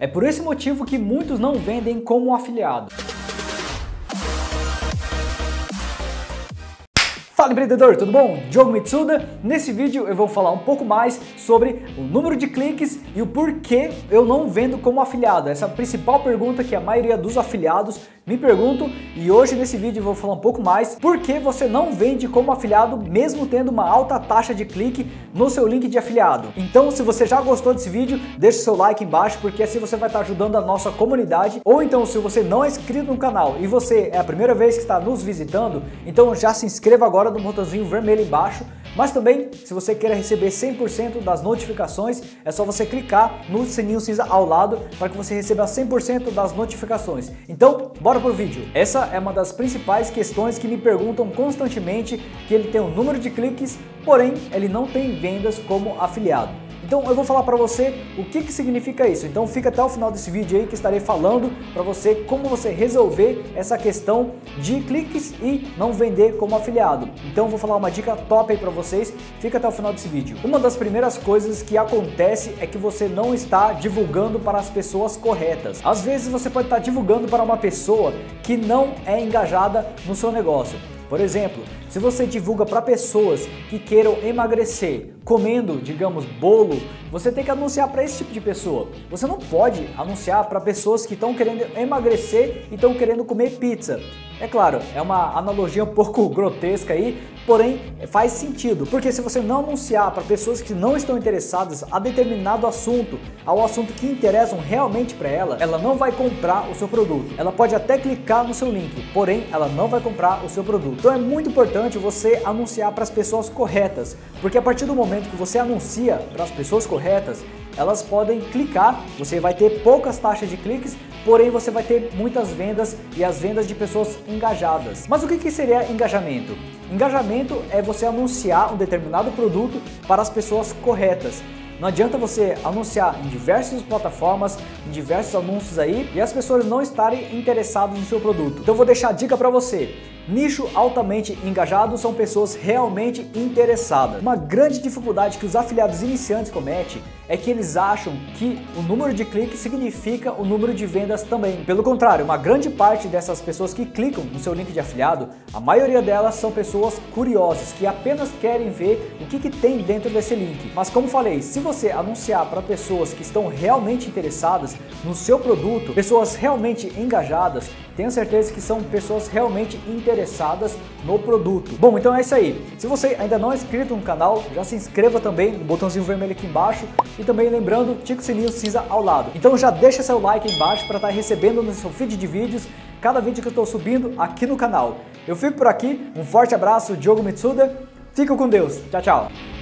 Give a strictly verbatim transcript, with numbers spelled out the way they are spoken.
É por esse motivo que muitos não vendem como afiliado. Fala, empreendedor, tudo bom? Diogo Mitsuda. Nesse vídeo eu vou falar um pouco mais sobre o número de cliques e o porquê eu não vendo como afiliado. Essa é a principal pergunta que a maioria dos afiliados me perguntam, e hoje nesse vídeo eu vou falar um pouco mais por que você não vende como afiliado mesmo tendo uma alta taxa de clique no seu link de afiliado. Então, se você já gostou desse vídeo, deixa o seu like embaixo, porque assim você vai estar ajudando a nossa comunidade. Ou então, se você não é inscrito no canal e você é a primeira vez que está nos visitando, então já se inscreva agora do botãozinho vermelho embaixo, mas também se você quer receber cem por cento das notificações, é só você clicar no sininho cinza ao lado para que você receba cem por cento das notificações. Então, bora pro vídeo. Essa é uma das principais questões que me perguntam constantemente, que ele tem um número de cliques, porém ele não tem vendas como afiliado. Então eu vou falar para você o que que significa isso. Então fica até o final desse vídeo aí que estarei falando para você como você resolver essa questão de cliques e não vender como afiliado. Então eu vou falar uma dica top aí para vocês, fica até o final desse vídeo. Uma das primeiras coisas que acontece é que você não está divulgando para as pessoas corretas. Às vezes você pode estar divulgando para uma pessoa que não é engajada no seu negócio. Por exemplo, se você divulga para pessoas que queiram emagrecer comendo, digamos, bolo, você tem que anunciar para esse tipo de pessoa. Você não pode anunciar para pessoas que estão querendo emagrecer e estão querendo comer pizza. É claro, é uma analogia um pouco grotesca aí, porém faz sentido, porque se você não anunciar para pessoas que não estão interessadas a determinado assunto, ao assunto que interessam realmente para ela, ela não vai comprar o seu produto. Ela pode até clicar no seu link, porém ela não vai comprar o seu produto. Então é muito importante você anunciar para as pessoas corretas, porque a partir do momento que você anuncia para as pessoas corretas, elas podem clicar, você vai ter poucas taxas de cliques, porém você vai ter muitas vendas e as vendas de pessoas engajadas. Mas o que que seria engajamento? Engajamento é você anunciar um determinado produto para as pessoas corretas. Não adianta você anunciar em diversas plataformas, em diversos anúncios aí, e as pessoas não estarem interessadas no seu produto. Então eu vou deixar a dica para você. Nicho altamente engajado são pessoas realmente interessadas. Uma grande dificuldade que os afiliados iniciantes cometem é que eles acham que o número de cliques significa o número de vendas também. Pelo contrário, uma grande parte dessas pessoas que clicam no seu link de afiliado, a maioria delas são pessoas curiosas, que apenas querem ver o que que tem dentro desse link. Mas como falei, se você anunciar para pessoas que estão realmente interessadas no seu produto, pessoas realmente engajadas, tenho certeza que são pessoas realmente interessadas no produto. Bom, então é isso aí. Se você ainda não é inscrito no canal, já se inscreva também no botãozinho vermelho aqui embaixo e também lembrando, tica o sininho cinza ao lado. Então já deixa seu like aí embaixo para estar recebendo no seu feed de vídeos cada vídeo que eu estou subindo aqui no canal. Eu fico por aqui, um forte abraço, Diogo Mitsuda, fica com Deus, tchau, tchau.